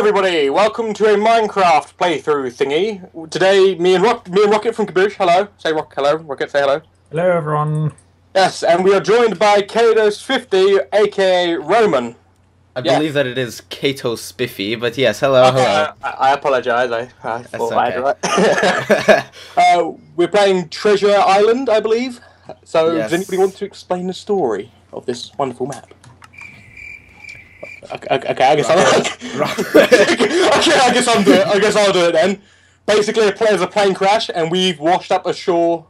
Hello everybody, welcome to a Minecraft playthrough thingy. Today, me and Rocket from Kaboosh, hello. Say hello, Rocket, say hello. Hello everyone. Yes, and we are joined by Catospiffy, aka Roman. I believe that it is Catospiffy, but yes, hello, hello. I apologise, I thought I had it right. We're playing Treasure Island, I believe. So, yes. Does anybody want to explain the story of this wonderful map? Okay, I guess I'll do it then. Basically, there's a plane crash, and we've washed up ashore.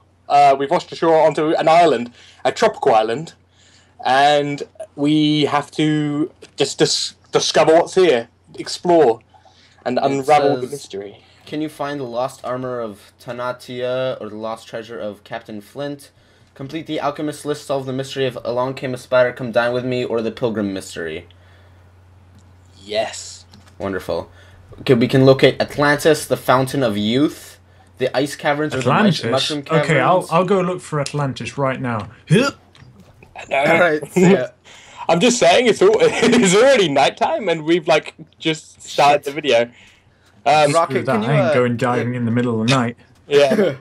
We've washed ashore onto an island, a tropical island, and we have to just discover what's here, explore, and unravel the mystery. Can you find the lost armor of Tanatia or the lost treasure of Captain Flint? Complete the alchemist list. Solve the mystery of Along Came a Spider. Come dine with me, or the pilgrim mystery. Yes. Wonderful. Okay, we can locate Atlantis, the Fountain of Youth, the Ice Caverns, Atlantis? Or the Mushroom Caverns. Okay, I'll go look for Atlantis right now. All right. Yeah. I'm just saying it's already nighttime and we've like just started the video. Rocket, can you, I ain't going diving in the middle of the night. Yeah.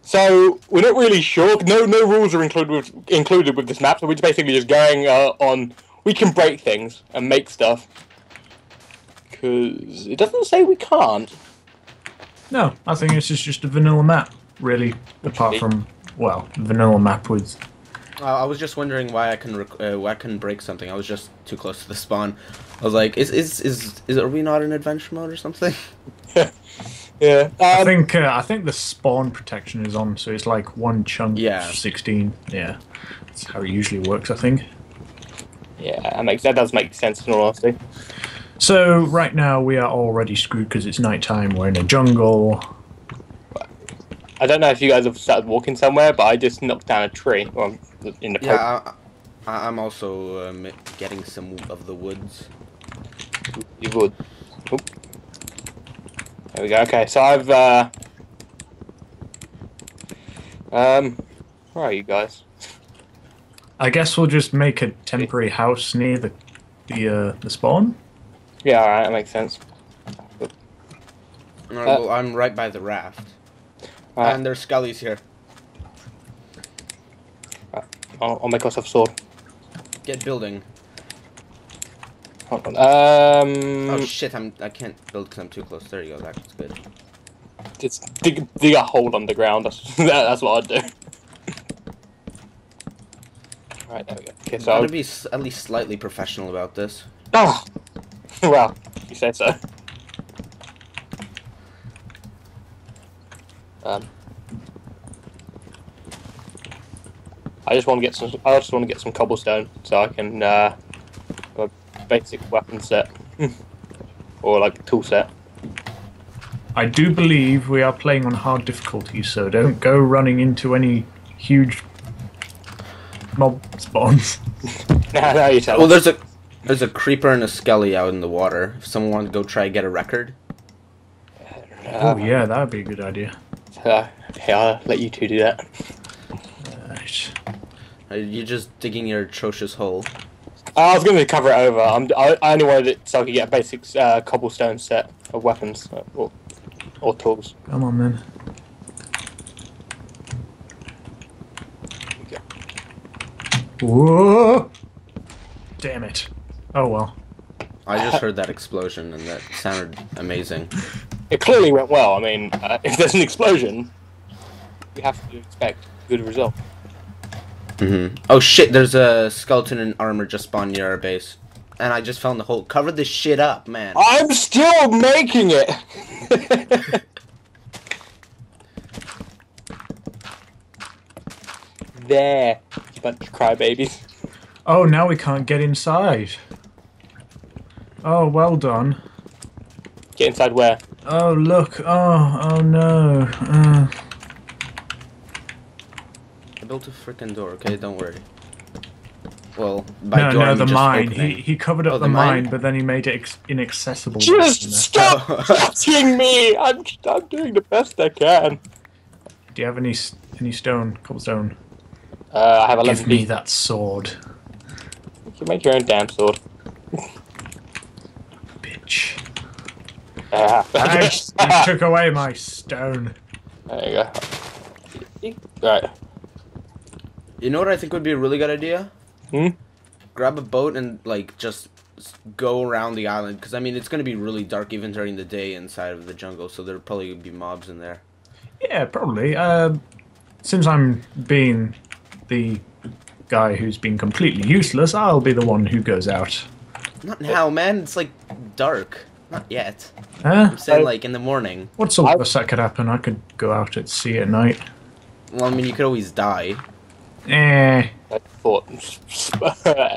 So we're not really sure. No rules are included with this map. So we're basically just going on. We can break things and make stuff. Because it doesn't say we can't. No, I think this is just a vanilla map, really. Apart from, well, vanilla map with... I was just wondering why I couldn't break something. I was just too close to the spawn. I was like, are we not in adventure mode or something? Yeah. I think the spawn protection is on, so it's like one chunk of 16. Yeah, that's how it usually works, I think. Yeah, that does make sense in all honesty. So, right now, we are already screwed because it's night time, we're in a jungle. I don't know if you guys have started walking somewhere, but I just knocked down a tree. Well, in the I'm also getting some of the woods. You would. Oop. There we go, okay, so I've... where are you guys? I guess we'll just make a temporary house near the spawn. Yeah, alright, that makes sense. No, well, I'm right by the raft. Right. And there's scullies here. Right. I'll make myself a sword. Get building. Hold on. Oh shit, I can't build because I'm too close. There you go, that's good. Just dig a hole underground, that's what I'd do. Alright, there we go. Okay, so I'll be at least slightly professional about this. Oh! Well, you said so. I just want to get some cobblestone so I can have a basic weapon set or like a tool set. I do believe we are playing on hard difficulty, so don't go running into any huge mob spawns. No, you tell. Well, there's a creeper and a skelly out in the water. If someone wanted to go try and get a record. Oh yeah, that would be a good idea. Okay, I'll let you two do that. Right. You're just digging your atrocious hole. I was going to cover it over. I only wanted it so I could get a basic cobblestone set of weapons or tools. Come on then. Okay. Whoa! Damn it. Oh well. I just heard that explosion and that sounded amazing. It clearly went well. I mean, if there's an explosion, we have to expect a good result. Oh shit, there's a skeleton in armor just spawned near our base. And I just found the hole. Cover this shit up, man. I'm still making it! There. A bunch of crybabies. Oh, now we can't get inside. Oh, well done. Get inside where? Oh, look. Oh no. I built a freaking door, okay? Don't worry. Well, by door, no, the mine. He covered up the mine, but then he made it inaccessible. Just stop touching me! I'm doing the best I can. Do you have any stone? Cobblestone? I have 11. Give me that sword. You make your own damn sword. Bitch. You took away my stone. There you go. Alright. You know what I think would be a really good idea? Hmm? Grab a boat and, like, just go around the island. Because, I mean, it's going to be really dark even during the day inside of the jungle, so there'll probably be mobs in there. Yeah, probably. Since I'm being the guy who's been completely useless, I'll be the one who goes out. Not now, man. It's, like, dark. Not yet. Huh? I'm saying, like, in the morning. What's the worst that could happen? I could go out at sea at night. Well, I mean, you could always die. Eh. I thought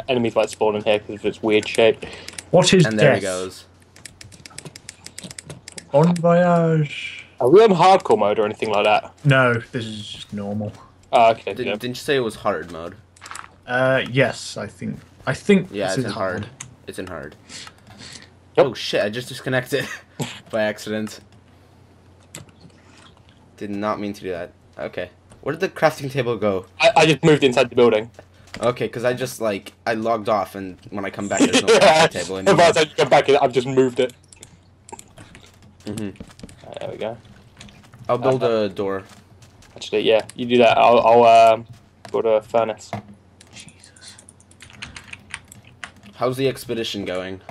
enemies might spawn in here because of its weird shape. What is death? And there he goes. Bon voyage. Are we on hardcore mode or anything like that? No, this is just normal. Oh, okay. Didn't you say it was hard mode? Yes, I think. Yeah, it's in hard. It's in hard. Yep. Oh shit! I just disconnected by accident. Did not mean to do that. Okay. Where did the crafting table go? I just moved inside the building. Okay, because I just, like, I logged off, and when I come back, there's no crafting table anymore. By the time you come back, I've just moved it. Mm-hmm. Right, there we go. I'll build a door. Actually, yeah, you do that. I'll build a furnace. Jesus. How's the expedition going?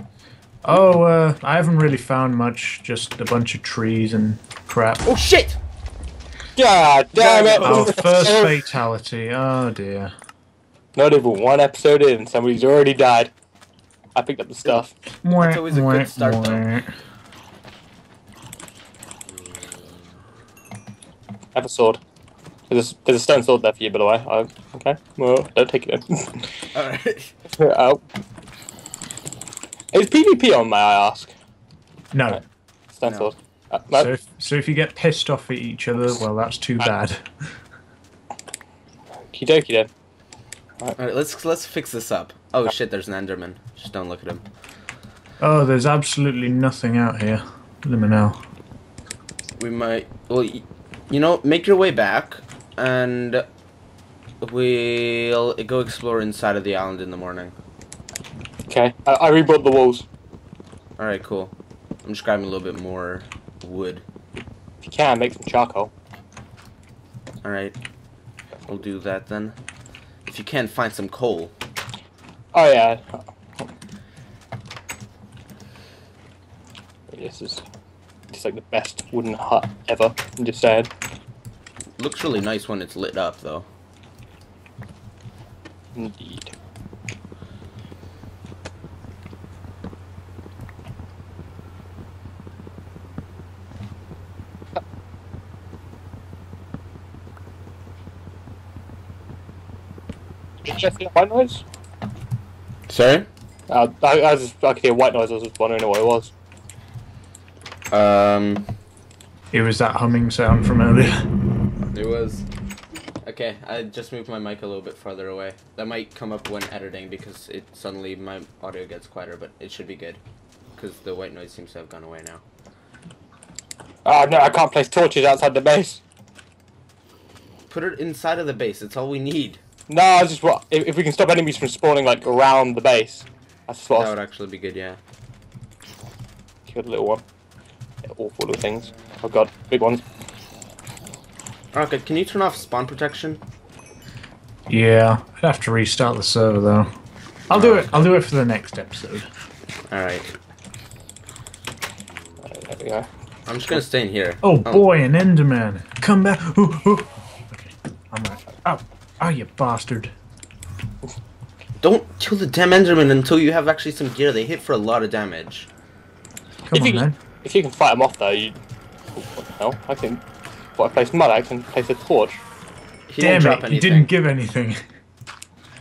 Oh, I haven't really found much. Just a bunch of trees and crap. Oh, shit! God damn it! Oh, first fatality. Oh dear. Not even one episode in, somebody's already died. I picked up the stuff. It's always a good start though. Have a sword. There's a stone sword there for you, by the way. Okay. Well, don't take it in. Alright. Oh. Is PvP on, may I ask? No. Right. Stone sword. No. So if you get pissed off at each other, well, that's too bad. Okie dokie then. Alright, let's fix this up. Oh shit, there's an Enderman. Just don't look at him. Oh, there's absolutely nothing out here. Let me know. We might... Well, you know, make your way back, and we'll go explore inside of the island in the morning. Okay, I rebuilt the walls. Alright, cool. I'm just grabbing a little bit more... wood. If you can, make some charcoal. Alright. We'll do that then. If you can, find some coal. Oh yeah. This is just like the best wooden hut ever. I'm just saying. Looks really nice when it's lit up though. Indeed. Did you hear white noise? Sorry? I could hear white noise, I was just wondering what it was. It was that humming sound from earlier. It was. Okay, I just moved my mic a little bit farther away. That might come up when editing because it suddenly my audio gets quieter, but it should be good. Because the white noise seems to have gone away now. Oh no, I can't place torches outside the base. Put it inside of the base, it's all we need. No, I just what if we can stop enemies from spawning like around the base. That's what that would actually be good, yeah. Killed a little one. They're awful little things. Oh god, big ones. Okay, can you turn off spawn protection? Yeah, I'd have to restart the server though. I'll do it for the next episode. Alright. Alright, there we go. I'm just gonna stay in here. Oh. Boy, an Enderman. Come back. Ooh. Okay. I'm right. Ow. Oh, you bastard. Don't kill the damn Enderman until you have actually some gear. They hit for a lot of damage. Come on, man. If you can fight them off, though, you... Oh, what the hell? I place mud, I can place a torch. Damn it, he didn't give anything.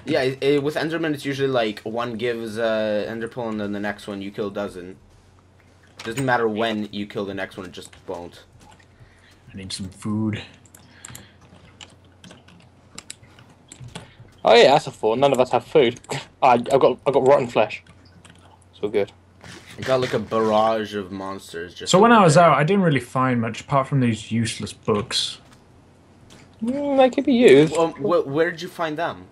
Yeah, with Enderman, it's usually like one gives Enderpearl and then the next one you kill doesn't. Doesn't matter when you kill the next one, it just won't. I need some food. Oh yeah, that's a four. None of us have food. I've got rotten flesh. It's all good. I got like a barrage of monsters. So when I was out, I didn't really find much apart from these useless books. They could be used. Well, where did you find them?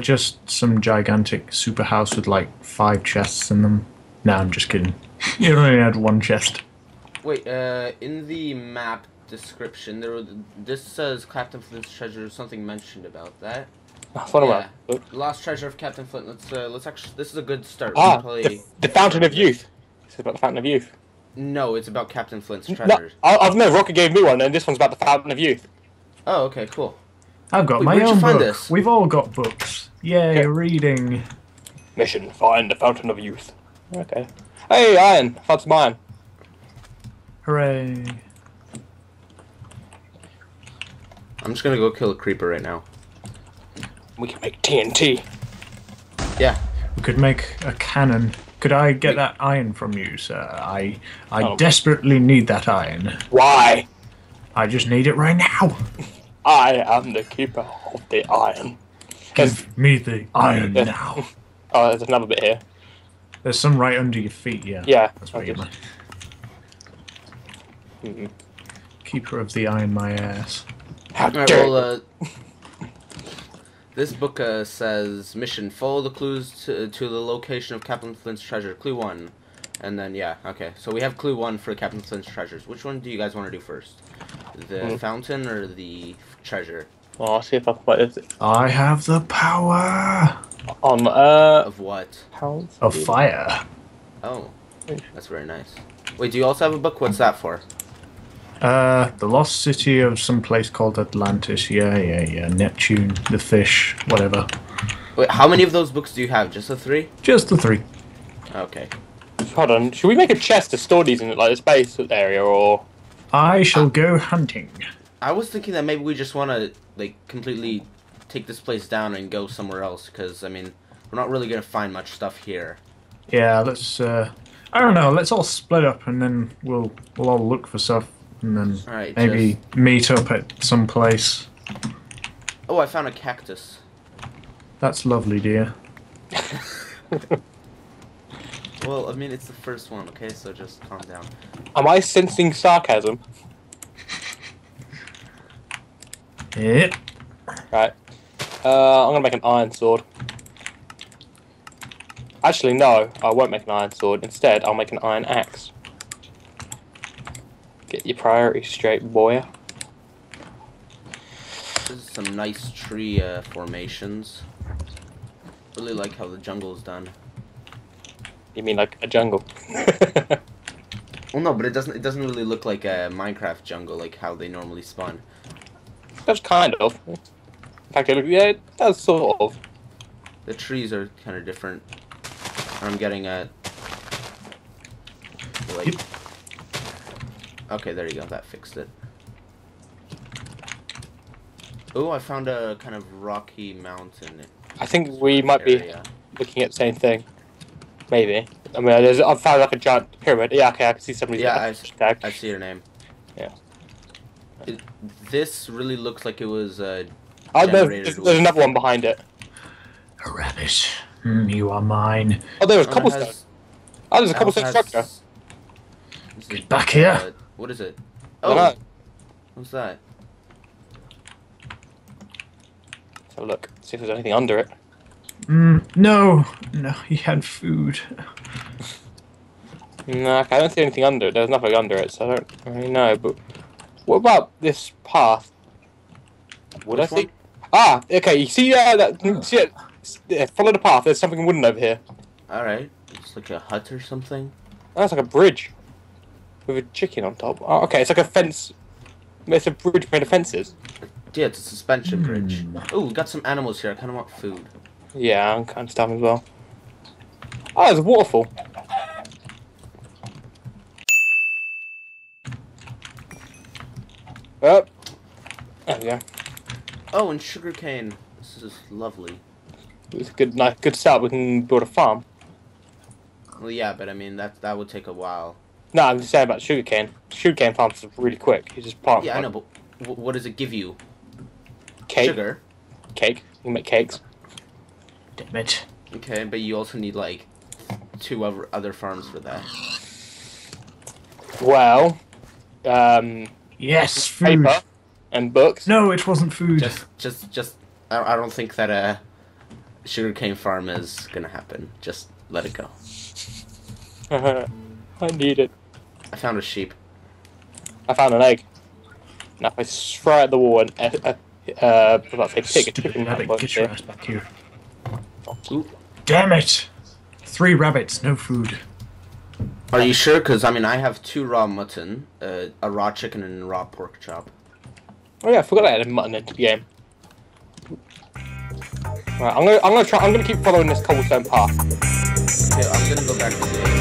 Just some gigantic super house with like 5 chests in them. Nah, I'm just kidding. You only had 1 chest. Wait, in the map description, this says Captain Flint's treasure. Something mentioned about that. Yeah. Lost treasure of Captain Flint. Let's actually. This is a good start. Ah, the Fountain of Youth. It's about the Fountain of Youth. No, it's about Captain Flint's treasure. No, I've never. Rocket gave me one, and this one's about the Fountain of Youth. Oh, okay, cool. I've got my own book. This? We've all got books. Yay, okay. Reading. Mission: find the Fountain of Youth. Okay. Hey, iron. Found some iron. Hooray! I'm just gonna go kill a creeper right now. We can make TNT. Yeah. We could make a cannon. Could I get that iron from you, sir? I desperately need that iron. Why? I just need it right now. I am the keeper of the iron. Give me the iron now. Oh, there's another bit here. There's some right under your feet, yeah. Yeah. That's where you're Keeper of the iron, my ass. How dare This book says, mission, follow the clues to the location of Captain Flint's treasure. Clue 1. And then, yeah, okay. So we have clue 1 for Captain Flint's treasures. Which one do you guys want to do first? The fountain or the treasure? Well, I'll see if I can find it. I have the power! Of what? Of fire. Oh, that's very nice. Wait, do you also have a book? What's that for? The lost city of some place called Atlantis. Yeah. Neptune, the fish, whatever. Wait, how many of those books do you have? Just the 3? Just the 3. Okay. Hold on. Should we make a chest to store these in, like, a space area, or...? I shall go hunting. I was thinking that maybe we just want to, like, completely take this place down and go somewhere else, because, I mean, we're not really going to find much stuff here. Yeah, let's, I don't know, let's all split up, and then we'll all look for stuff. And then maybe meet up at some place. Oh, I found a cactus. That's lovely, dear. Well, I mean, it's the first one, okay? So just calm down. Am I sensing sarcasm? Yeah. Right. I'm going to make an iron sword. Actually, no, I won't make an iron sword. Instead, I'll make an iron axe. Get your priorities straight, boy. This is some nice tree formations. Really like how the jungle's done. You mean like a jungle? Well, no, but it doesn't really look like a Minecraft jungle, like how they normally spawn. That's kind of. In fact, it does sort of. The trees are kind of different. I'm getting a. Like. Yep. Okay, there you go. That fixed it. Oh, I found a kind of rocky mountain. I think we might be looking at the same thing. Maybe. I mean, I found like a giant pyramid. Yeah, okay, I can see somebody's tagged. I see your name. Yeah. This really looks like it was there's another one behind it. A rabbit. You are mine. Oh, there was cobblestone. Oh, there's a cobblestone structure. Get back here. What is it? Oh, what's that? Let's have a look. See if there's anything under it. No, he had food. No, I don't see anything under it. There's nothing under it, so I don't really know. But what about this path? Would I see? Ah, okay. You see follow the path. There's something wooden over here. All right, it's like a hut or something. Oh, that's like a bridge. With a chicken on top. Oh, okay, it's like a fence. It's a bridge made of fences. Yeah, it's a suspension bridge. Oh, we got some animals here. I kind of want food. Yeah, I'm kind of starving as well. Oh, there's a waterfall. Up. There we go. Oh, and sugarcane. This is lovely. It's a good, nice, good start. We can build a farm. Well, yeah, but I mean that would take a while. No, I'm just saying about sugarcane. Sugarcane farms are really quick. You just plant. Yeah, I know, but what does it give you? Cake. Sugar. Cake. You make cakes. Damn it. Okay, but you also need like 2 other farms for that. Well, yes, food. Paper and books. No, it wasn't food. Just. I don't think that a sugarcane farm is gonna happen. Just let it go. I need it. I found a sheep. I found an egg. Now if I throw it at the wall and take a chicken, get your ass back here. Ooh. Damn it! 3 rabbits, no food. Are you sure? Because I mean, I have 2 raw mutton, a raw chicken, and a raw pork chop. Oh yeah, I forgot I added mutton into the game. Right, I'm gonna keep following this cobblestone path. Yeah, I'm gonna go back to the